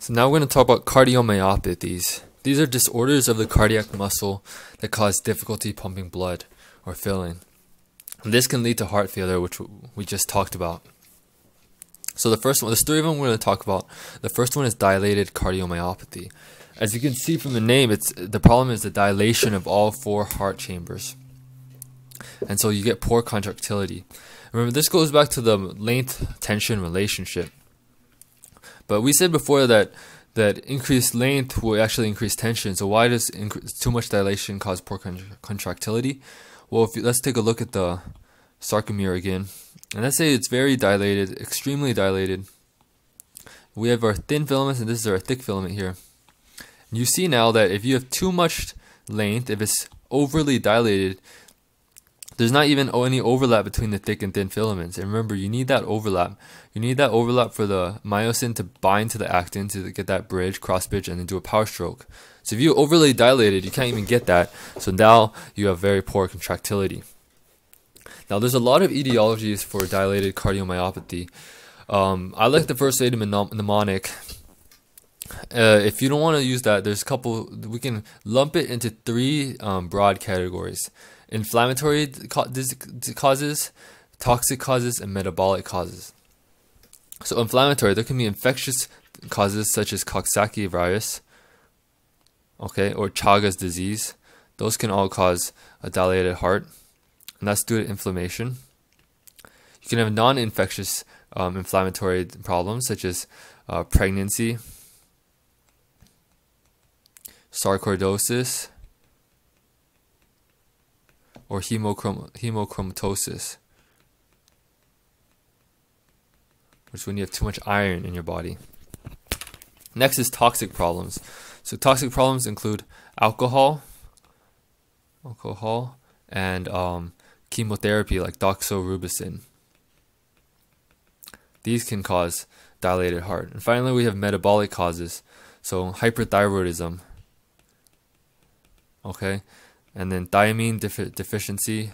So now we're going to talk about cardiomyopathies. These are disorders of the cardiac muscle that cause difficulty pumping blood or filling. And this can lead to heart failure, which we just talked about. So the first one, there's three of them we're going to talk about. The first one is dilated cardiomyopathy. As you can see from the name, the problem is the dilation of all four heart chambers. And so you get poor contractility. Remember, this goes back to the length-tension relationship. But we said before that increased length will actually increase tension. So why does too much dilation cause poor contractility? Well, let's take a look at the sarcomere again. And let's say it's very dilated, extremely dilated. We have our thin filaments, and this is our thick filament here. And you see now that if you have too much length, if it's overly dilated, there's not even any overlap between the thick and thin filaments. And remember, you need that overlap. You need that overlap for the myosin to bind to the actin to get that bridge, cross bridge, and then do a power stroke. So if you overly dilated, you can't even get that. So now you have very poor contractility. Now there's a lot of etiologies for dilated cardiomyopathy. I like the first aid mnemonic. If you don't want to use that, there's a couple. We can lump it into three broad categories: inflammatory causes, toxic causes, and metabolic causes. So inflammatory, there can be infectious causes such as Coxsackie virus, okay, or Chagas disease. Those can all cause a dilated heart, and that's due to inflammation. You can have non-infectious inflammatory problems such as pregnancy, sarcoidosis, or hemochromatosis, which is when you have too much iron in your body. Next is toxic problems. So toxic problems include alcohol, and chemotherapy like doxorubicin. These can cause dilated heart. And finally, we have metabolic causes. So hyperthyroidism, okay, and then thiamine deficiency.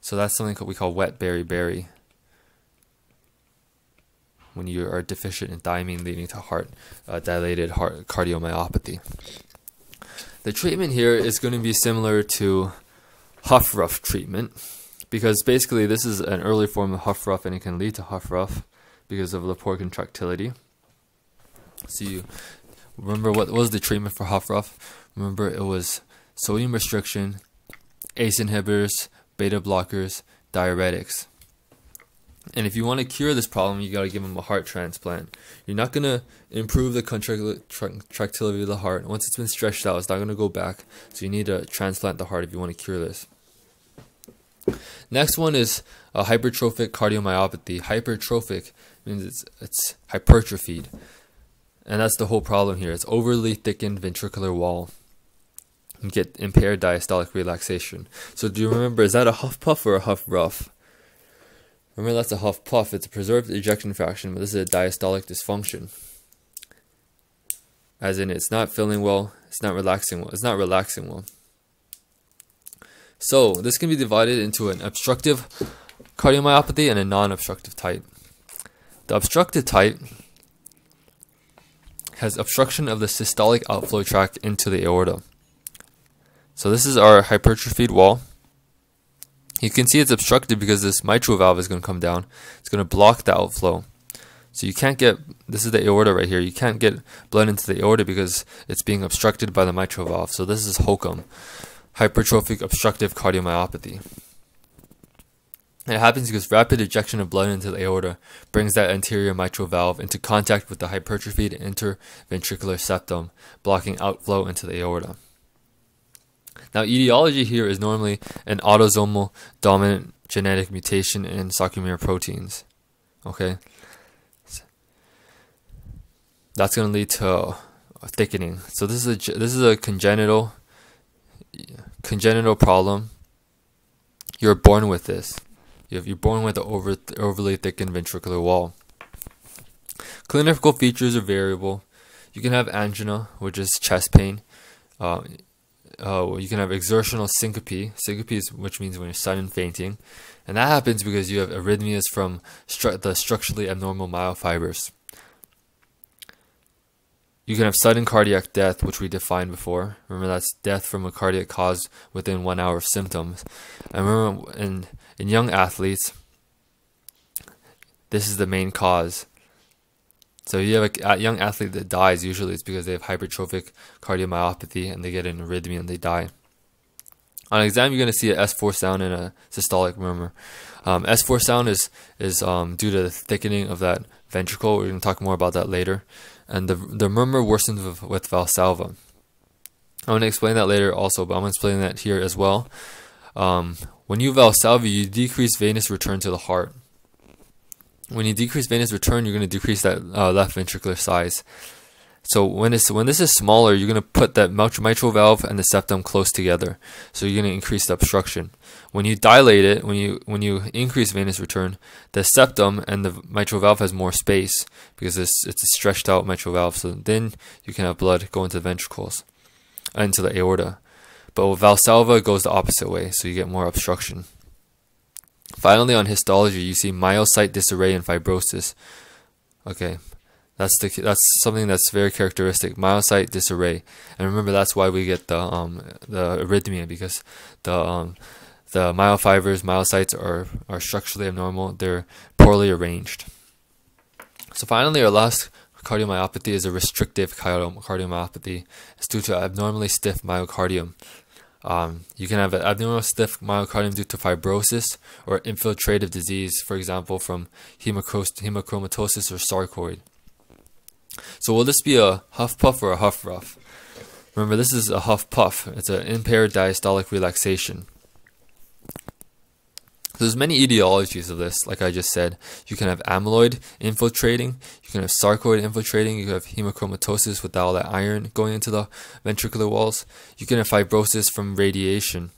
So that's something we call wet beriberi, when you are deficient in thiamine, leading to heart dilated heart cardiomyopathy. The treatment here is going to be similar to HFrEF treatment, because basically this is an early form of HFrEF, and it can lead to HFrEF because of the poor contractility. So you remember what was the treatment for HFrEF? Remember, it was sodium restriction, ACE inhibitors, beta blockers, diuretics. And if you want to cure this problem, you got to give them a heart transplant. You're not going to improve the contractility of the heart. Once it's been stretched out, it's not going to go back. So you need to transplant the heart if you want to cure this. Next one is hypertrophic cardiomyopathy. Hypertrophic means it's hypertrophied. And that's the whole problem here. It's overly thickened ventricular wall, and get impaired diastolic relaxation. So do you remember, is that a HFpEF or a HFrEF? Remember, that's a HFpEF. It's a preserved ejection fraction, but this is a diastolic dysfunction. As in, it's not filling well, it's not relaxing well, it's not relaxing well. So this can be divided into an obstructive cardiomyopathy and a non-obstructive type. The obstructive type has obstruction of the systolic outflow tract into the aorta. So this is our hypertrophied wall. You can see it's obstructed because this mitral valve is going to come down. It's going to block the outflow. So you can't get, this is the aorta right here, you can't get blood into the aorta because it's being obstructed by the mitral valve. So this is HOCM, hypertrophic obstructive cardiomyopathy. It happens because rapid ejection of blood into the aorta brings that anterior mitral valve into contact with the hypertrophied interventricular septum, blocking outflow into the aorta. Now, etiology here is normally an autosomal dominant genetic mutation in sarcomere proteins. Okay, that's going to lead to thickening. So this is a congenital problem. You're born with this. You're born with the overly thickened ventricular wall. Clinical features are variable. You can have angina, which is chest pain. You can have exertional syncope. Syncope is, which means when you're sudden fainting, and that happens because you have arrhythmias from the structurally abnormal myofibers. You can have sudden cardiac death, which we defined before. Remember, that's death from a cardiac cause within 1 hour of symptoms. And remember, in young athletes, this is the main cause. So you have a young athlete that dies, usually it's because they have hypertrophic cardiomyopathy and they get an arrhythmia and they die. On exam, you're going to see an S4 sound and a systolic murmur. S4 sound is due to the thickening of that ventricle. We're going to talk more about that later. And the murmur worsens with Valsalva. I'm going to explain that later also, but I'm going to explain that here as well. When you Valsalva, you decrease venous return to the heart. When you decrease venous return, you're going to decrease that left ventricular size. So when this is smaller, you're going to put that mitral valve and the septum close together. So you're going to increase the obstruction. When you dilate it, when you increase venous return, the septum and the mitral valve has more space because it's a stretched out mitral valve. So then you can have blood go into the ventricles, into the aorta. But with Valsalva, it goes the opposite way, so you get more obstruction. Finally, on histology, you see myocyte disarray and fibrosis. Okay, that's something that's very characteristic. Myocyte disarray, and remember that's why we get the arrhythmia, because the myofibers, myocytes are structurally abnormal. They're poorly arranged. So finally, our last cardiomyopathy is a restrictive cardiomyopathy. It's due to abnormally stiff myocardium. You can have an abnormal stiff myocardium due to fibrosis or infiltrative disease, for example, from hemochromatosis or sarcoid. So will this be a huff puff or a huff ruff? Remember, this is a huff puff. It's an impaired diastolic relaxation. So there's many etiologies of this, like I just said. You can have amyloid infiltrating, you can have sarcoid infiltrating, you can have hemochromatosis with all that iron going into the ventricular walls, you can have fibrosis from radiation,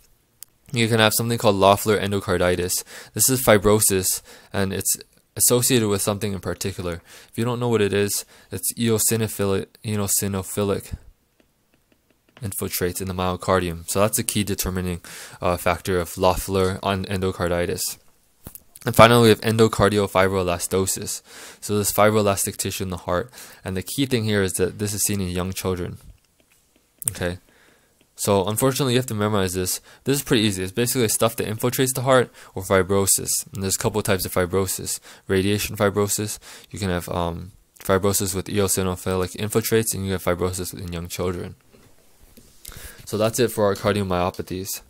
you can have something called Loeffler endocarditis. This is fibrosis, and it's associated with something in particular. If you don't know what it is, it's eosinophilic infiltrates in the myocardium. So that's a key determining factor of Loeffler endocarditis. And finally, we have endocardial fibroelastosis. So this fibroelastic tissue in the heart. And the key thing here is that this is seen in young children. Okay. So unfortunately, you have to memorize this. This is pretty easy. It's basically stuff that infiltrates the heart or fibrosis. And there's a couple types of fibrosis. Radiation fibrosis. You can have fibrosis with eosinophilic infiltrates, and you can have fibrosis in young children. So that's it for our cardiomyopathies.